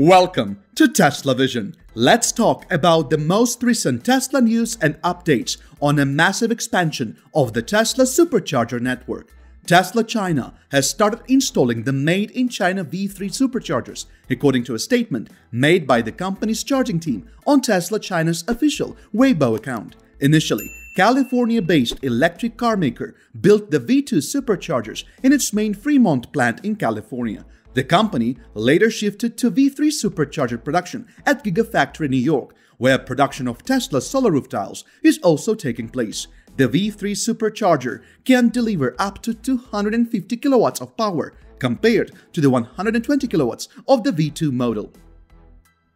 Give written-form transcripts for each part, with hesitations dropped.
Welcome to Tesla Vision. Let's talk about the most recent Tesla news and updates on a massive expansion of the Tesla Supercharger network. Tesla China has started installing the made-in-China V3 superchargers, according to a statement made by the company's charging team on Tesla China's official Weibo account. Initially, California-based electric car maker built the V2 superchargers in its main Fremont plant in California. The company later shifted to V3 supercharger production at Gigafactory New York, where production of Tesla solar roof tiles is also taking place. The V3 supercharger can deliver up to 250 kilowatts of power, compared to the 120 kilowatts of the V2 model.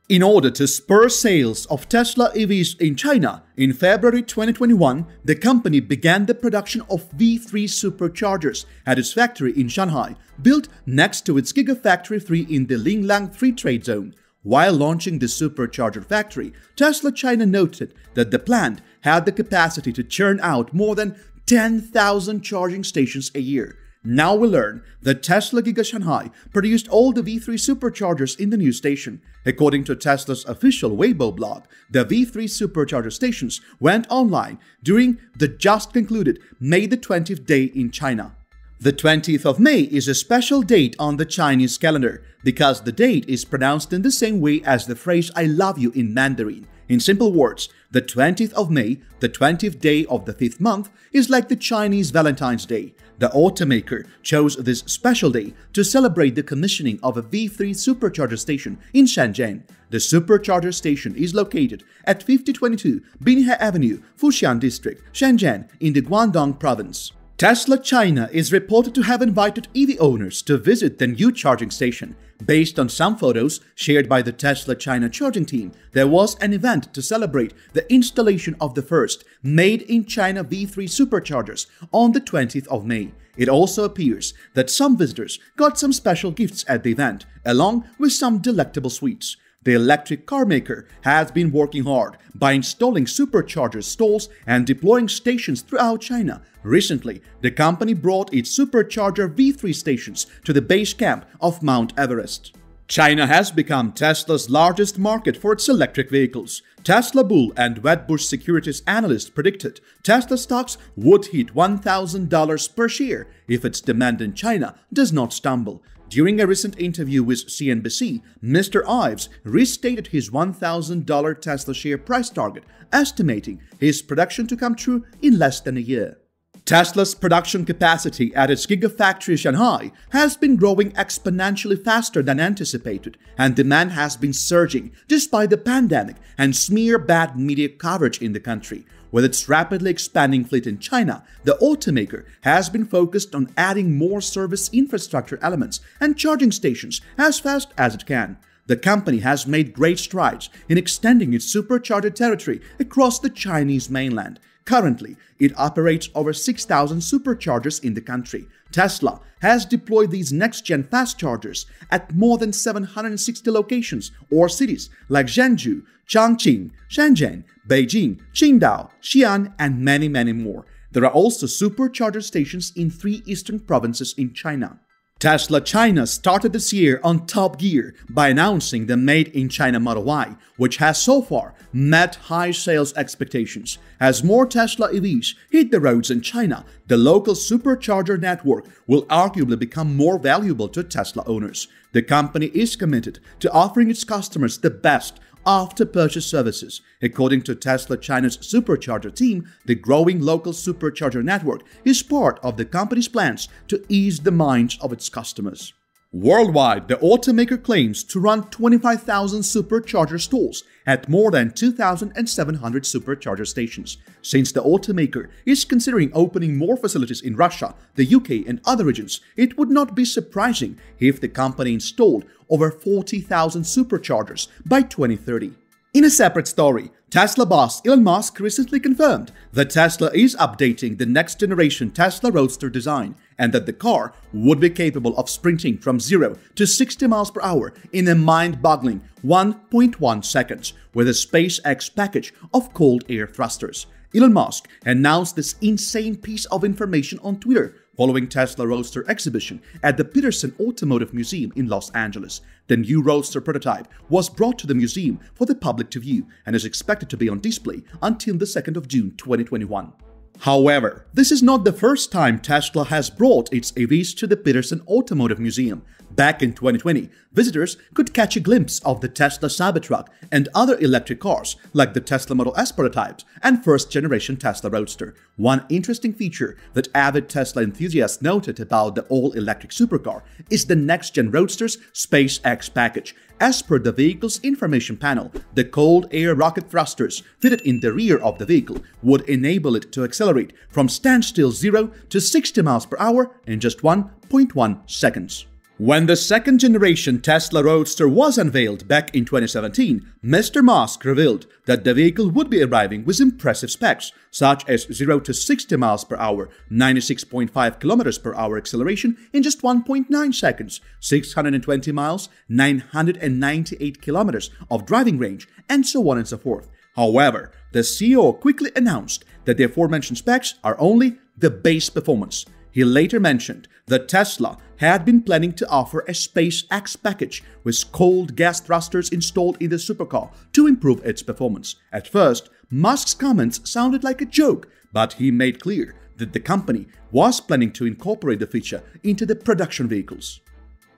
In order to spur sales of Tesla EVs in China, in February 2021, the company began the production of V3 superchargers at its factory in Shanghai, built next to its Gigafactory 3 in the Lingang Free Trade Zone. While launching the supercharger factory, Tesla China noted that the plant had the capacity to churn out more than 10,000 charging stations a year. Now we learn that Tesla Giga Shanghai produced all the V3 superchargers in the new station. According to Tesla's official Weibo blog, the V3 supercharger stations went online during the just-concluded May the 20th day in China. The 20th of May is a special date on the Chinese calendar because the date is pronounced in the same way as the phrase "I love you" in Mandarin. In simple words, the 20th of May, the 20th day of the 5th month, is like the Chinese Valentine's Day. The automaker chose this special day to celebrate the commissioning of a V3 supercharger station in Shenzhen. The supercharger station is located at 5022 Binhe Avenue, Fuxian District, Shenzhen, in the Guangdong Province. Tesla China is reported to have invited EV owners to visit the new charging station. Based on some photos shared by the Tesla China charging team, there was an event to celebrate the installation of the first made-in-China V3 superchargers on the 20th of May. It also appears that some visitors got some special gifts at the event, along with some delectable sweets. The electric car maker has been working hard by installing supercharger stalls and deploying stations throughout China. Recently, the company brought its supercharger V3 stations to the base camp of Mount Everest. China has become Tesla's largest market for its electric vehicles. Tesla bull and Wedbush Securities analysts predicted Tesla stocks would hit $1,000 per share if its demand in China does not stumble. During a recent interview with CNBC, Mr. Ives restated his $1,000 Tesla share price target, estimating his production to come true in less than a year. Tesla's production capacity at its Gigafactory Shanghai has been growing exponentially faster than anticipated, and demand has been surging despite the pandemic and smear bad media coverage in the country. With its rapidly expanding fleet in China, the automaker has been focused on adding more service infrastructure elements and charging stations as fast as it can. The company has made great strides in extending its supercharger territory across the Chinese mainland. Currently, it operates over 6,000 superchargers in the country. Tesla has deployed these next-gen fast chargers at more than 760 locations or cities like Zhengzhou, Chongqing, Shenzhen, Beijing, Qingdao, Xi'an, and many, many more. There are also supercharger stations in 3 eastern provinces in China. Tesla China started this year on top gear by announcing the Made in China Model Y, which has so far met high sales expectations. As more Tesla EVs hit the roads in China, the local supercharger network will arguably become more valuable to Tesla owners. The company is committed to offering its customers the best after-purchase services. According to Tesla China's supercharger team, the growing local supercharger network is part of the company's plans to ease the minds of its customers. Worldwide, the automaker claims to run 25,000 supercharger stalls at more than 2,700 supercharger stations. Since the automaker is considering opening more facilities in Russia, the UK, and other regions, it would not be surprising if the company installed over 40,000 superchargers by 2030. In a separate story, Tesla boss Elon Musk recently confirmed that Tesla is updating the next-generation Tesla Roadster design and that the car would be capable of sprinting from 0 to 60 miles per hour in a mind-boggling 1.1 seconds with a SpaceX package of cold air thrusters. Elon Musk announced this insane piece of information on Twitter, following Tesla Roadster exhibition at the Petersen Automotive Museum in Los Angeles. The new Roadster prototype was brought to the museum for the public to view and is expected to be on display until the 2nd of June 2021. However, this is not the first time Tesla has brought its EVs to the Petersen Automotive Museum. Back in 2020, visitors could catch a glimpse of the Tesla Cybertruck and other electric cars like the Tesla Model S prototypes and first-generation Tesla Roadster. One interesting feature that avid Tesla enthusiasts noted about the all-electric supercar is the next-gen Roadster's SpaceX package. As per the vehicle's information panel, the cold air rocket thrusters fitted in the rear of the vehicle would enable it to accelerate from standstill 0 to 60 miles per hour in just 1.1 seconds. When the second-generation Tesla Roadster was unveiled back in 2017, Mr. Musk revealed that the vehicle would be arriving with impressive specs, such as 0 to 60 miles per hour, 96.5 kilometers per hour acceleration in just 1.9 seconds, 620 miles, 998 kilometers of driving range, and so on and so forth. However, the CEO quickly announced that the aforementioned specs are only the base performance. He later mentioned that Tesla had been planning to offer a SpaceX package with cold gas thrusters installed in the supercar to improve its performance. At first, Musk's comments sounded like a joke, but he made clear that the company was planning to incorporate the feature into the production vehicles.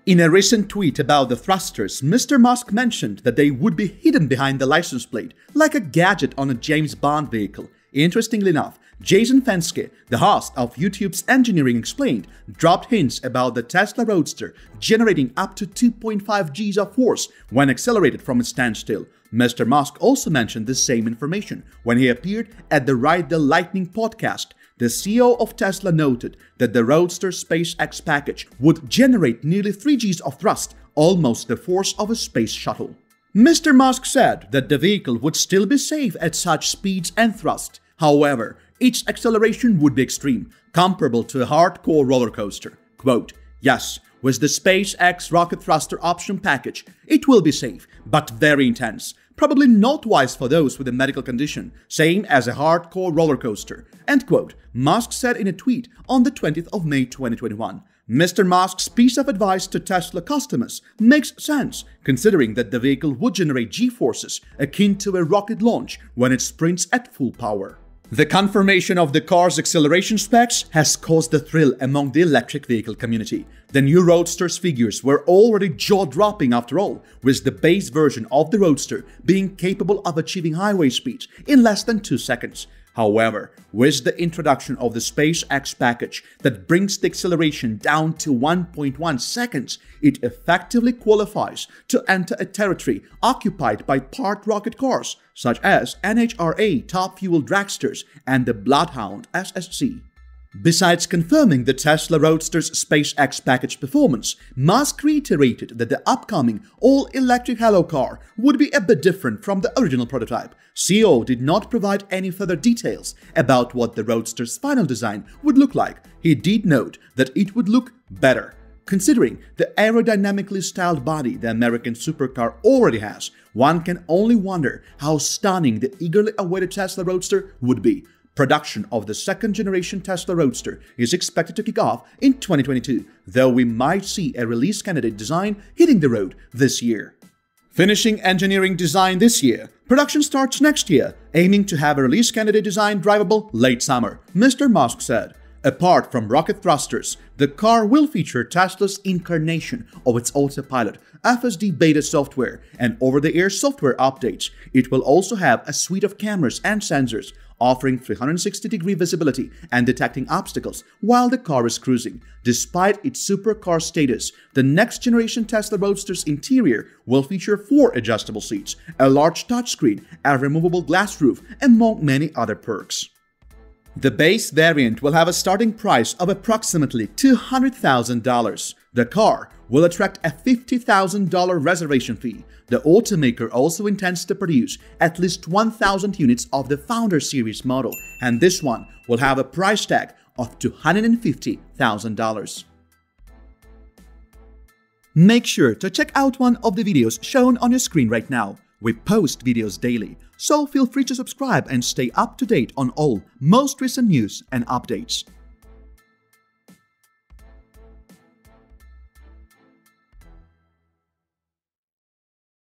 In a recent tweet about the thrusters, Mr. Musk mentioned that they would be hidden behind the license plate, like a gadget on a James Bond vehicle. Interestingly enough, Jason Fenske, the host of YouTube's Engineering Explained, dropped hints about the Tesla Roadster generating up to 2.5 Gs of force when accelerated from a standstill. Mr. Musk also mentioned the same information when he appeared at the Ride the Lightning podcast. The CEO of Tesla noted that the Roadster SpaceX package would generate nearly 3 Gs of thrust, almost the force of a space shuttle. Mr. Musk said that the vehicle would still be safe at such speeds and thrust. However, its acceleration would be extreme, comparable to a hardcore roller coaster. Quote, "Yes, with the SpaceX rocket thruster option package, it will be safe, but very intense. Probably not wise for those with a medical condition, same as a hardcore roller coaster." End quote, Musk said in a tweet on the 20th of May 2021. Mr. Musk's piece of advice to Tesla customers makes sense, considering that the vehicle would generate G-forces akin to a rocket launch when it sprints at full power. The confirmation of the car's acceleration specs has caused a thrill among the electric vehicle community. The new Roadster's figures were already jaw-dropping after all, with the base version of the Roadster being capable of achieving highway speeds in less than 2 seconds. However, with the introduction of the SpaceX package that brings the acceleration down to 1.1 seconds, it effectively qualifies to enter a territory occupied by part rocket cars, such as NHRA Top Fuel Dragsters and the Bloodhound SSC. Besides confirming the Tesla Roadster's SpaceX package performance, Musk reiterated that the upcoming all-electric halo car would be a bit different from the original prototype. CEO did not provide any further details about what the Roadster's final design would look like. He did note that it would look better, considering the aerodynamically styled body the American supercar already has. One can only wonder how stunning the eagerly awaited Tesla Roadster would be. Production of the second-generation Tesla Roadster is expected to kick off in 2022, though we might see a release candidate design hitting the road this year. Finishing engineering design this year, production starts next year, aiming to have a release candidate design drivable late summer, Mr. Musk said. Apart from rocket thrusters, the car will feature Tesla's incarnation of its autopilot, FSD beta software, and over-the-air software updates. It will also have a suite of cameras and sensors, offering 360-degree visibility and detecting obstacles while the car is cruising. Despite its supercar status, the next-generation Tesla Roadster's interior will feature 4 adjustable seats, a large touchscreen, a removable glass roof, among many other perks. The base variant will have a starting price of approximately $200,000. The car will attract a $50,000 reservation fee. The automaker also intends to produce at least 1,000 units of the Founder Series model, and this one will have a price tag of $250,000. Make sure to check out one of the videos shown on your screen right now. We post videos daily, so feel free to subscribe and stay up to date on all most recent news and updates.